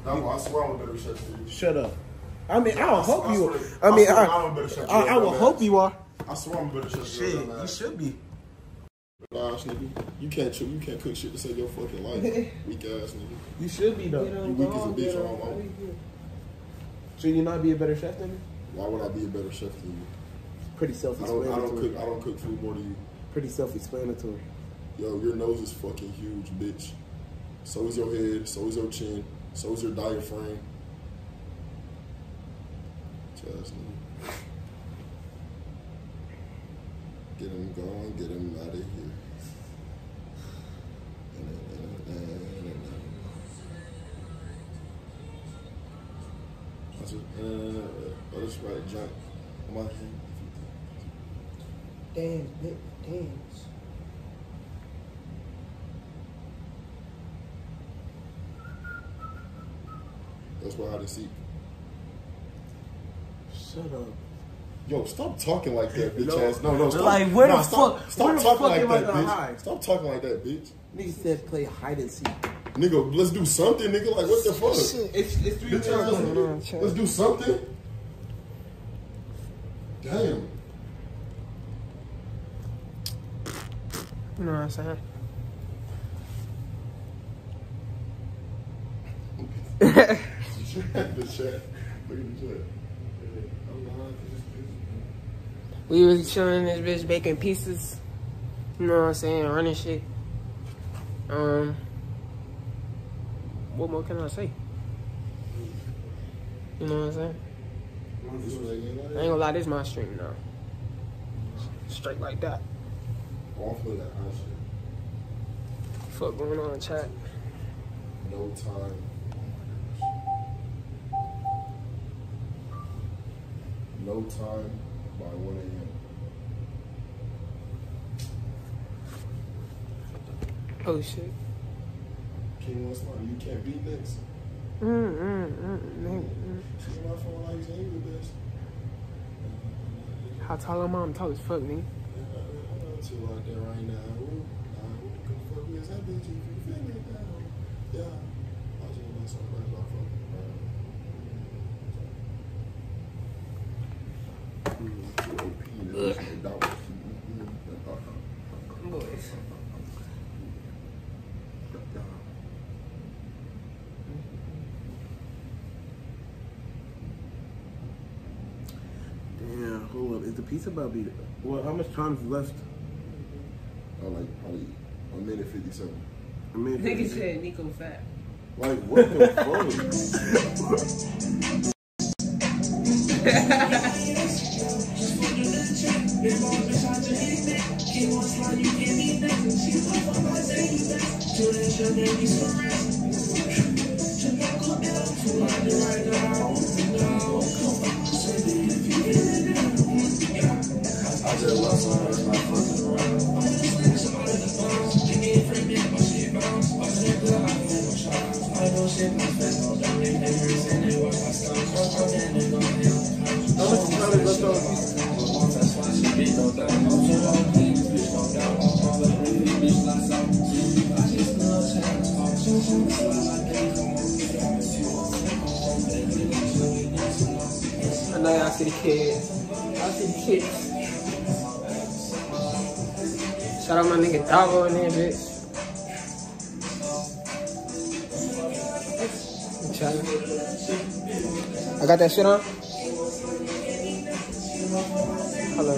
No, I swear I'm a better chef than you. Shut up. I mean, I hope you are. I mean, I will hope you are. I swear I'm a better chef than you. Shit, you should be. Gosh, nigga. You can't cook shit to save your fucking life. Weak ass, nigga. You should be, though. You weak as a bitch on my own. Should you not be a better chef than me? Why would I be a better chef than you? Pretty self-explanatory. I don't cook food more than you. Pretty self-explanatory. Yo, your nose is fucking huge, bitch. So is your head, so is your chin, so is your diaphragm. Just get him going, get him out of here. That's right, jump. My hand. Dance, bitch, dance. That's why I had to see. Shut up. Yo, stop talking like that, bitch ass. No, stop. Like, where the fuck? Stop talking like that, bitch. Stop talking like that, bitch. Nigga said play hide and seek. Nigga, let's do something, nigga. Like, what the fuck? It's 3 turns. Let's do something. Damn. You know what I'm saying? Look at the chat. Look at the chat. We was chilling in this bitch baking pizzas. You know what I'm saying? Running shit. What more can I say? You know what I'm saying? I ain't gonna lie, this is my stream now. Straight like that. Fuck going on, chat? No time. No time by 1 a.m. Oh shit. King was smart. You can't beat this. She's my phone like you ain't with this. How tall her mom? Tall as fuck, nigga. I'm too out there right now. Who the fuck is that bitch? You feel me now? Yeah. I was gonna let somebody else off of. Damn, hold up. Is the pizza about to be? Well, how much time is left? Oh, like probably 1:57. Nigga said Nico fat. Like what the fuck? I see the kids. Shout out my nigga Dabo in there, bitch. I got that shit on. Hello.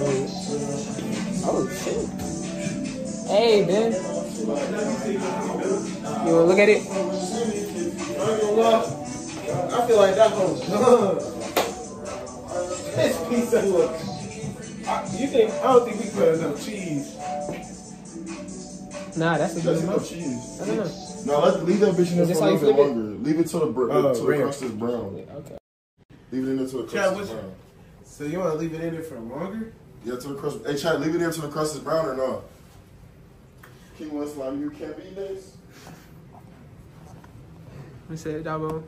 Oh shit. Hey, man. You wanna look at it? I feel like that one's this pizza look. I don't think we put enough cheese. Nah, that's a good enough cheese. I don't know. No, let's leave that bitch in there for a little bit longer. Leave it till the crust is brown. Okay. Leave it in there till the crust is brown. So you want to leave it in there for longer? Yeah, till the crust. Hey, Chad, leave it in there till the crust is brown or no? King wants slime. You can't eat this. I said Dabo.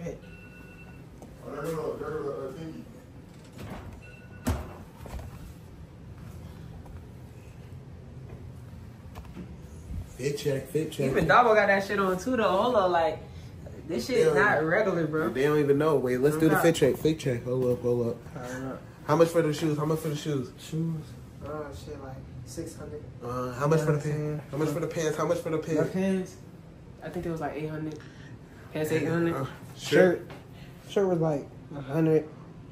Hey. Fit check. Even Dabo got that shit on too though. Hold on, like this shit is not regular, bro. They don't even know. Wait, let's do the fit check. Hold up. How much for the shoes? Shoes. Shit, like 600. How much for the pants? How much for the pants? How much for the pants? The pants, I think it was like 800. Pants 800. Shirt was like 100,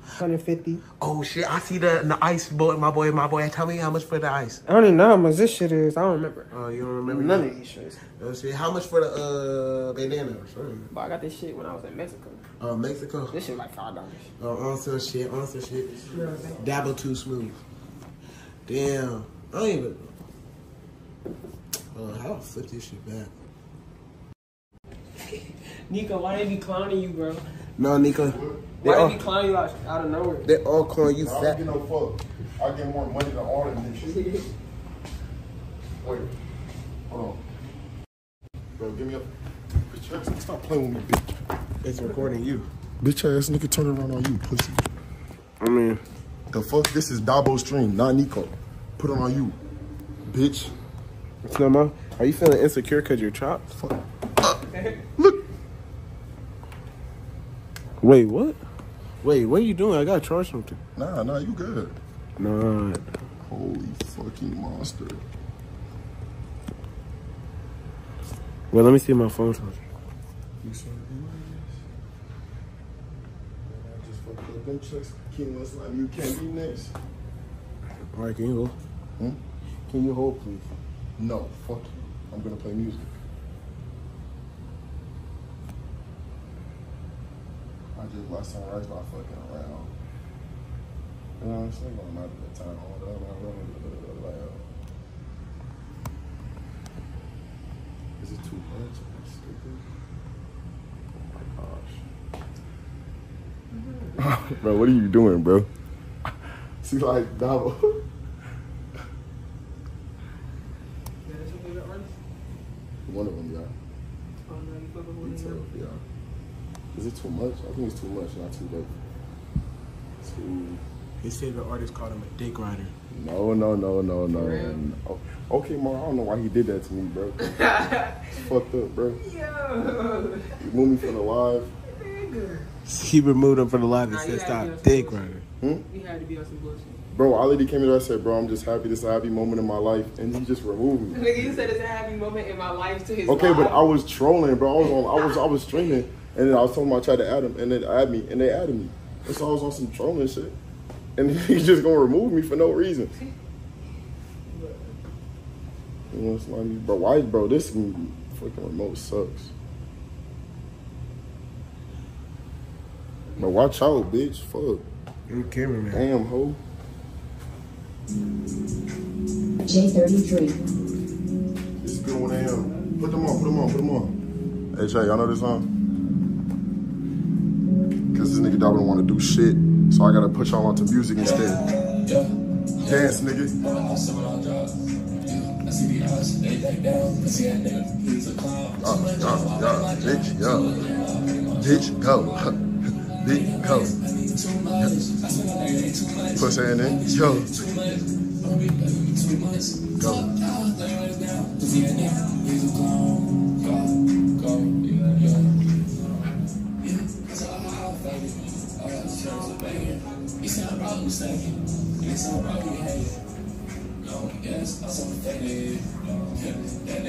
150. Oh shit! I see that in the ice boy. My boy, tell me how much for the ice. I don't even know how much this shit is. I don't remember. Oh, you don't remember none of these shirts. Oh shit! How much for the bandana? But I got this shit when I was in Mexico. Oh, Mexico. This shit like $5. Oh, on some shit. Dabble too smooth. Damn, I don't even. I'll flip this shit back. Nico, why they be clowning you, bro? No, Nico. Why they be clowning you out of nowhere? They all calling you fat. I don't get no fuck. I get more money than all of this shit. Wait, hold on. Bro, give me up. Bitch, stop playing with me, bitch. It's recording you. Bitch ass nigga, turn around on you, pussy. I mean. The fuck? This is Dabo's stream, not Nico. Put it on you, bitch. No, Mom. Are you feeling insecure because you're chopped? Fuck. Look. Wait, what? Wait, what are you doing? I got to charge something. Nah, you good. Nah. Holy fucking monster. Well, let me see my phone charger. You sure? Them trucks killing us like you can't be next. All right, can you hold? Hmm? Can you hold, please? No, fuck you. I'm gonna play music. I just lost some rights by fucking around. You know what I'm saying? I'm out of the time. Is it too much? Am I stupid? Oh my gosh. Bro, what are you doing, bro? She's like, Dabo. One of them, y'all. Oh, no, you fucking one of them. Is it too much? I think it's too much, not too late. His favorite artist called him a dick rider. No. Okay, Mar, I don't know why he did that to me, bro. It's fucked up, bro. Yo. You moved me from the live. He removed him from the live and said, stop, dick rider. You had to be on some bullshit. Bro, I literally came in there and I said, bro, I'm just happy. This is a happy moment in my life. And he just removed me. Nigga, you said it's a happy moment in my life to his Okay, life. But I was trolling, bro. I was streaming. And then I was talking about trying to add him. And then add me. And they added me. And so I was on some trolling shit. And he's just going to remove me for no reason. You know what I'm Bro, why, bro, this fucking remote sucks. But watch out, bitch. Fuck. You cameraman. Damn, ho. J33. This is a good one, AM. Put them on. Hey, Jay, y'all know this song? Because this nigga don't want to do shit, so I got to put y'all onto music instead. Dance, nigga. I see the eyes, they back down. I see that nigga, he's a clown. Bitch, go. Big go. Put that in there. Yo. Go. Alright, take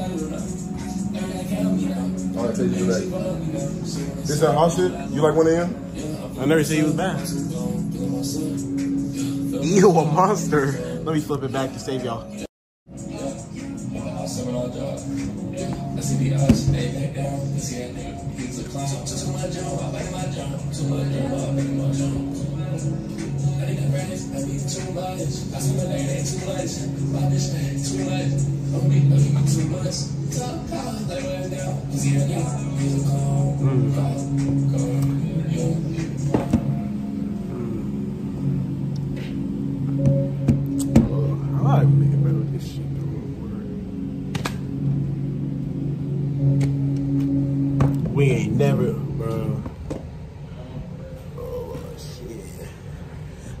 you back. This is that hot shit? You like 1 AM? I never said he was bad. Ew, a monster. Let me flip it back to save y'all. We ain't never, bro. Oh, shit.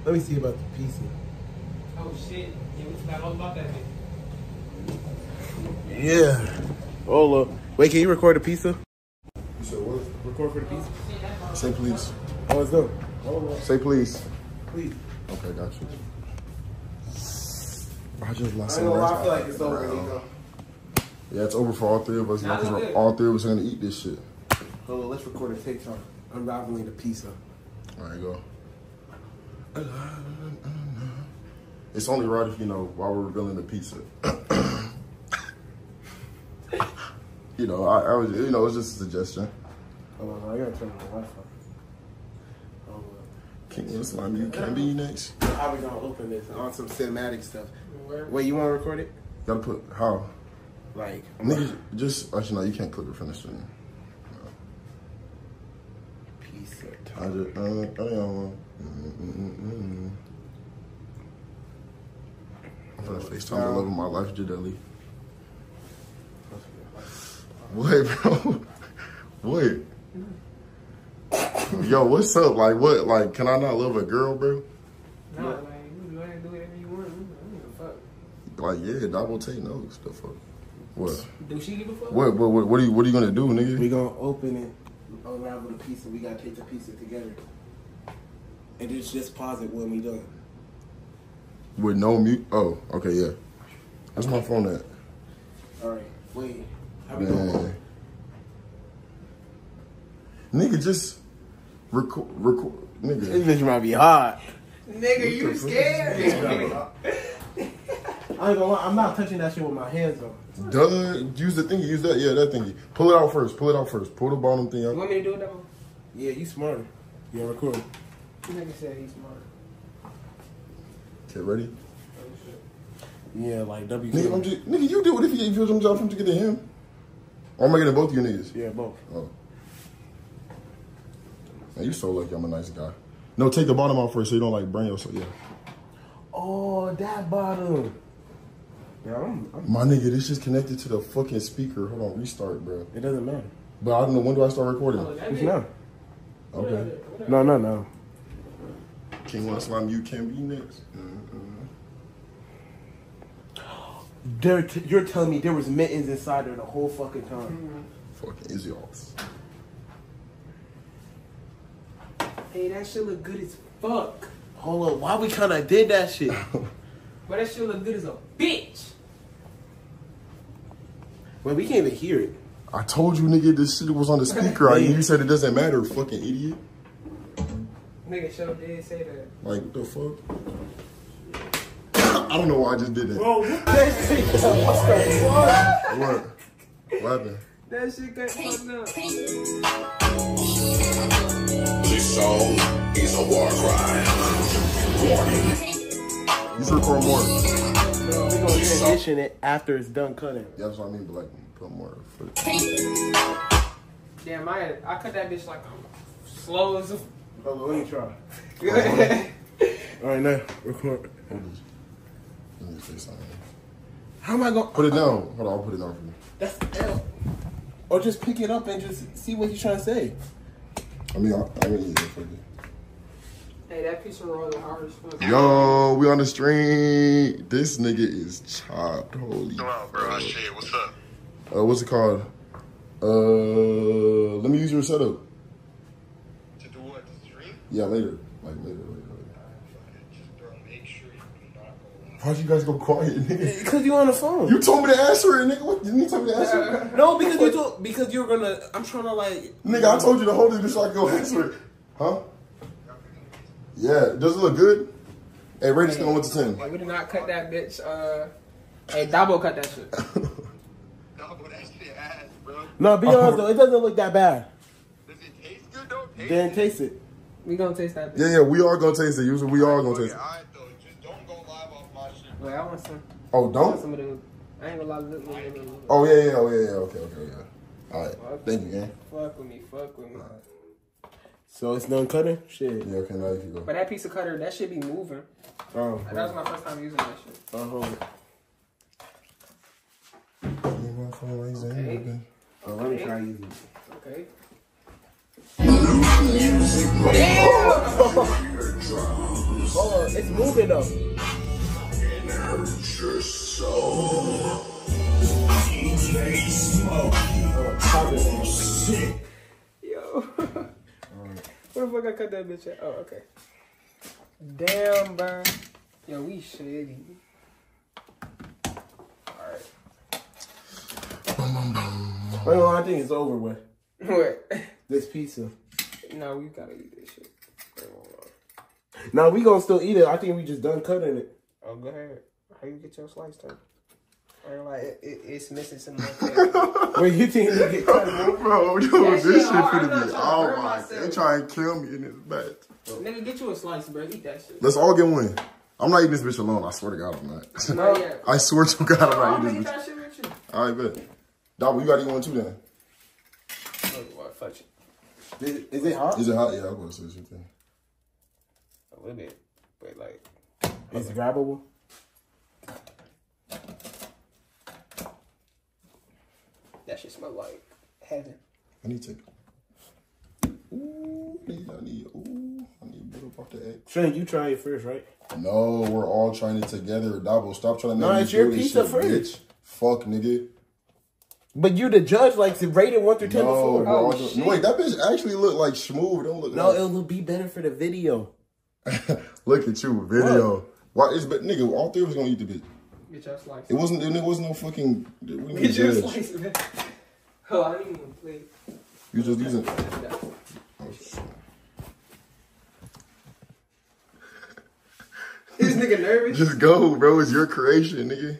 Let me see about the pizza. Oh, shit. Yeah, we forgot all about that bitch. Yeah. Hold up. Wait, can you record the pizza? You said what? Record for the pizza? Say please. Oh, let's go. Say please. Please. Okay, got you. I just lost. I know. I feel like it's over. Bro. Yeah, it's over for all three of us now because all three of us are gonna eat this shit. Hold on, let's record a TikTok unraveling the pizza. All right, go. It's only right if you know while we're revealing the pizza. You know, I was, you know, it's just a suggestion. Hold on, I gotta turn my Wi-Fi. You can be next. How we gonna open this on some cinematic stuff? Wait, you wanna record it? You gotta put how? Like niggas, just actually no, you can't click the finish thing. Piece of time. I'm gonna FaceTime the love of my life, Jadelli. What, bro? What? Yo, what's up? Like, what? Like, can I not love a girl, bro? Nah, like, you go ahead and do whatever you want. I don't give a fuck. Like, yeah, double take notes. The fuck? What? Do she give a fuck? What are you gonna do, nigga? We gonna open it, unravel the pizza. We gotta take the pizza together, and just pause it when we done. With no mute. Oh, okay, yeah. Where's my phone at? All right, wait. How we doing? Nigga, just. Record, nigga. This bitch might be hot. Nigga, you scared. I ain't gonna lie, I'm not touching that shit with my hands though. Doesn't use the thingy, use that, yeah, that thingy. Pull it out first, pull it out first. Pull the bottom thing out. You want me to do it though? Yeah, you smarter. Yeah, record. Nigga said he's smarter. Okay, ready? Oh, shit. Yeah, like W. Nigga, nigga, you do it if you jump out from to get to him. Or am I getting both of you niggas? Yeah, both. Oh. You so lucky I'm a nice guy. No, take the bottom out first so you don't like burn yourself. Yeah. Oh, that bottom. Yeah, my nigga, this is connected to the fucking speaker. Hold on, restart, bro. It doesn't matter. But I don't know, when do I start recording? Oh, it's now. Okay. No. King One Slime, you can be next. You're telling me there was mittens inside there the whole fucking time. Fucking is y'all's. Hey, that shit look good as fuck. Hold up, why we kinda did that shit? But that shit look good as a bitch. Wait, we can't even hear it. I told you, nigga, this shit was on the speaker. You said it doesn't matter, fucking idiot. Nigga, show did say that. Like, what the fuck? I don't know why I just did that. Bro, what? What happened? That shit got fucked up. This song is a war cry. Warning. You should record more. No, we're gonna transition it after it's done cutting. Yeah, that's what I mean, but like, put more foot. Damn, I cut that bitch like slow as a. Oh, let me try. Alright, now, record. Let me say something. How am I gonna. Put it down. Hold on, I'll put it down for you. That's the L. Or just pick it up and just see what he's trying to say. I mean, hey, that piece of roll is hard as fuck. Yo, we on the stream. This nigga is chopped. Holy. Come on, bro. I see it. What's up? What's it called? Let me use your setup. To do what? To stream? Yeah, later. Like later. Why'd you guys go quiet, nigga? Because you on the phone. You told me to ask her, nigga. What? You didn't tell me to ask her. No, because you told you're gonna. I'm trying to like. Nigga, I told you to hold it just so I can go answer it. Huh? Yeah. Does it look good? Hey, rate this thing 1 to 10. Hey, we did not cut that bitch. Hey, Dabo cut that shit. Dabo, that shit ass, bro. No, be honest though, it doesn't look that bad. Does it taste good though? Then taste it. We gonna taste that bitch. Yeah, we are gonna taste it. Usually, we are gonna taste it. Wait, I want some. Oh, don't? I want some of those. I ain't gonna lie, look at me. Oh, yeah, okay. All right. Thank you, man. Fuck with me. Right. So it's done cutting? Shit. Yeah, okay, now you can go. But that piece of cutter, that shit be moving. Oh. That was my first time using that shit. Okay. Oh, let me try using it. Okay. Damn! Oh, it's moving, though. Your soul. DJ Smoke. Yo. What if motherfucker gotta cut that bitch out. Oh, okay. Damn, bro. Yo, we shitty. Alright. Well, I think it's over with. What? This pizza. No, we gotta eat this shit. No, we gonna still eat it. I think we just done cutting it. Oh, go ahead. How you get your slice, though? Or, like, it's missing some like that. Wait, you think you get cut, bro, this shit finna be all right. They trying to kill me in this bitch. Nigga, get you a slice, bro. Eat that shit. Let's all get one. I'm not eating this bitch alone. I swear to God, I'm not. Not yet. I swear to God, I'm not eating this bitch. Shit with you. All right, bet. Dabo, you gotta eat one, too, then. Fuck it. Is it hot? Is it hot? Yeah, I'm gonna say shit thing. A little bit, but like... Is it grabbable? That shit smell like heaven. I need to... Ooh, I need butter off the egg. Shane, you try it first, right? No, we're all trying it together. Dabo, stop trying to make me do this shit, bitch. No, it's your pizza first. Fuck, nigga. But you the judge, like, rated 1 through 10 before. Bro, oh, no, wait, that bitch actually looked like smooth. Don't look. No, it'll be better for the video. Look at you, video. Why is but nigga? All three of us gonna eat the bitch. Get your slice. It wasn't. It was no fucking. Get your slice, man. Oh, I didn't even play. You just using. Oh, shit. This nigga nervous. Just go, bro. It's your creation, nigga.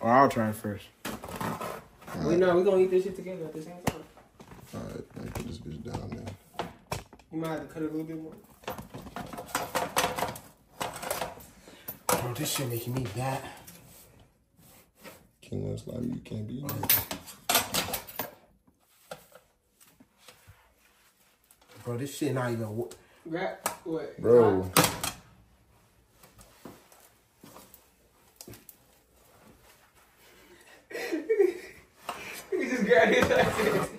Or I'll try it first. Right. Wait, no, we're gonna eat this shit together at the same time. Alright, I put this bitch down now. You might have to cut it a little bit more. Bro, this shit making me bad. King Lance Lobby, you can't be in here. Bro, this shit not even. What? Bro.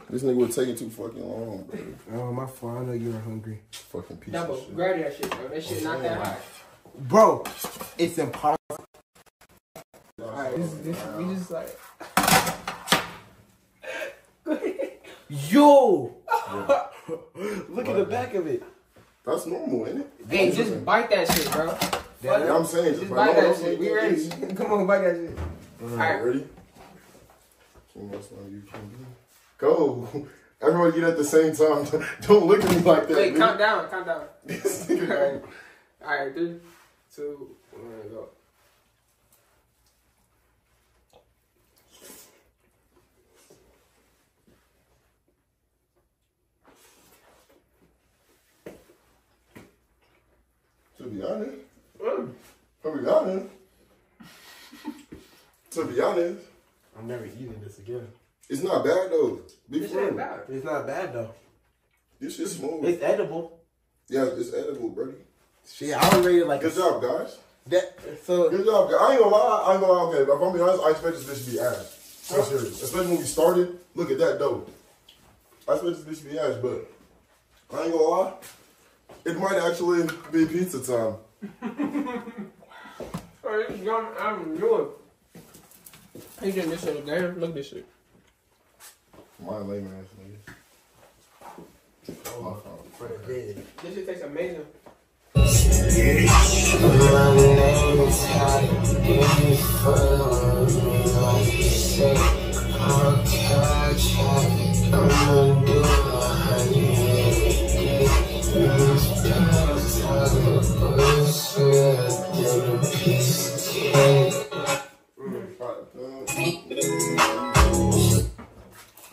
This nigga was taking too fucking long, bro. Oh, my fault. I know you were hungry. Fucking piece of shit. Grab that shit, bro. That shit not that hot. Bro, it's impossible. Alright, we just like... Yo! Look at the back of it. That's normal, ain't it? Hey, just bite that shit, bro. That's what I'm saying. Just bite that shit. We ready. Come on, bite that shit. Alright. Ready? Go. Everyone eat at the same time. Don't look at me like that. Wait, calm down, calm down. Alright, 3, 2, 1, go. To be honest. I'm never eating this again. It's not bad though. It's not bad though. This shit's smooth. It's edible. Yeah, it's edible, brody. Shit, I don't rate it like. Good job, guys. Good job, guys. I ain't gonna lie. Okay, but if I'm being honest, I expect this bitch to be ass. I'm serious. Especially when we started. Look at that though. I expect this bitch to be ass, but I ain't gonna lie. It might actually be pizza time. I'm good. He did this shit, damn. Look at this shit. My lame ass nigga. Oh, my God. This shit tastes amazing.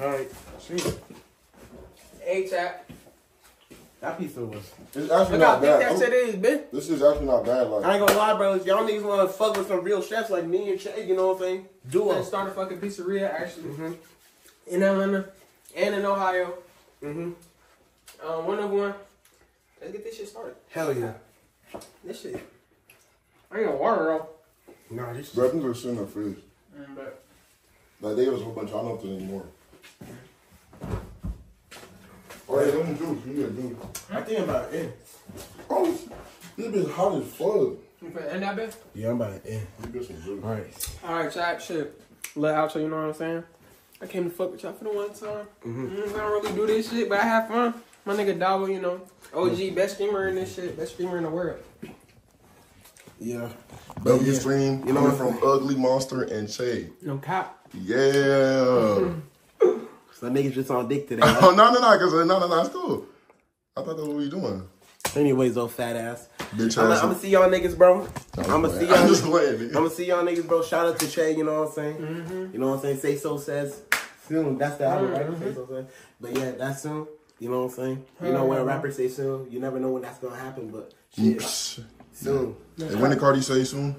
Alright, shoot. Hey, chap. That pizza was. It's actually not bad. Look how thick that shit is, bitch. This is actually not bad. Like, I ain't gonna lie, bro. Y'all niggas wanna fuck with some real chefs like me and Che, you know what I'm saying? Do it. Start a fucking pizzeria, actually. In Atlanta and in Ohio. One of one. Let's get this shit started. Hell yeah. This shit. I ain't gonna water, bro. Nah, this shit. Weapons are sitting in the fridge. Like, they give us a whole bunch. I don't know if there's any more. Alright, let me juice. You get juice. I think I'm about to end. Oh, this bitch hot as fuck. You finna end that bitch? Yeah, I'm about to end. You get some juice. Alright, chat, shit. Let out you know what I'm saying? I came to fuck with y'all for the one time. I don't really do this shit, but I have fun. My nigga Dabo, you know, OG, best streamer in this shit, best streamer in the world. Yeah, but you stream, you know, from Ugly Monster and Che. No cap. Yeah. So niggas just on dick today. Right? Oh no, it's cool. I thought that's what we doing. Anyways, though, fat ass. Bitch, I'm gonna see y'all niggas, bro. I'm gonna see y'all niggas, bro. Shout out to Che, you know what I'm saying? Mm-hmm. You know what I'm saying? Say so says soon. That's the album, right? Say so says. But yeah, that's soon. You know what I'm saying? You know when a rapper say soon, you never know when that's gonna happen. But shit, soon. And when did Cardi say soon?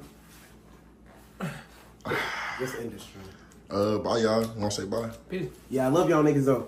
This industry. Bye, y'all. Wanna say bye? Peace. Yeah, I love y'all niggas though.